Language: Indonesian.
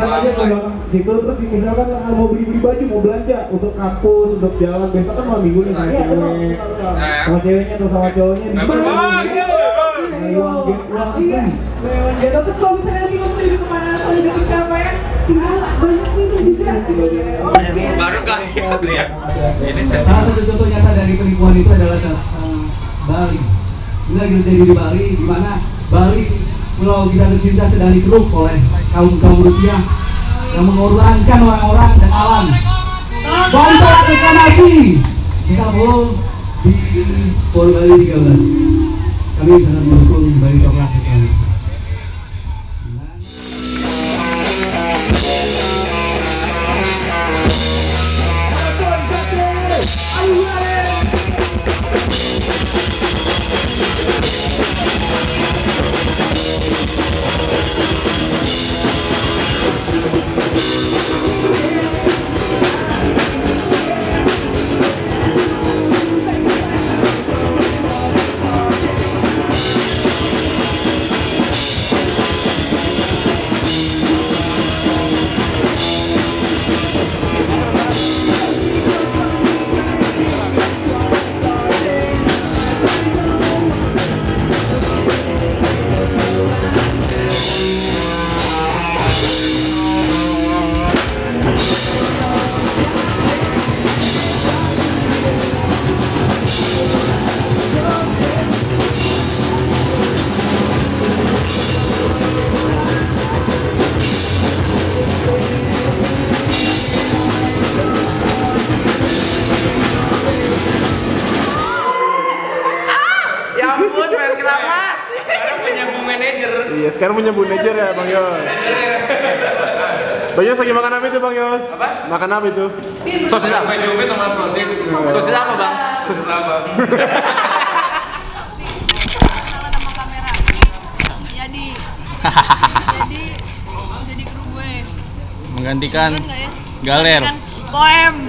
berangkat aja ke situ, terus misalkan mau beli baju, mau belanja untuk kampus, untuk jalan besok kan malam minggu nih sama cewek, sama ceweknya atau sama cowoknya di Lewan Gado. Terus kalau misalnya lagi kamu udah kemanasan, udah kecapean, gimana? Banyak minum juga. Baru gak lihat ya? Salah satu contoh nyata dari penipuan itu adalah Bali. Ini lagi terjadi di Bali, di mana Bali pulau kita tercinta sedang dikeruk oleh kaum Rusia yang mengorbankan orang-orang dan alam. Bontot reklamasi bisa belum di Pulau Bali 13. Kami sangat mendukung Bali Tongkat Reklamasi. Iya, sekarang punya manajer ya Bang Yos. Bang Yos lagi makan apa itu Bang Yos? Apa? Makan apa itu? Sosis apa? Cumi sama sosis. Sosis apa Bang? Sosis apa? Salah nama kamera ini jadi kru gue. Menggantikan Galer. Poem.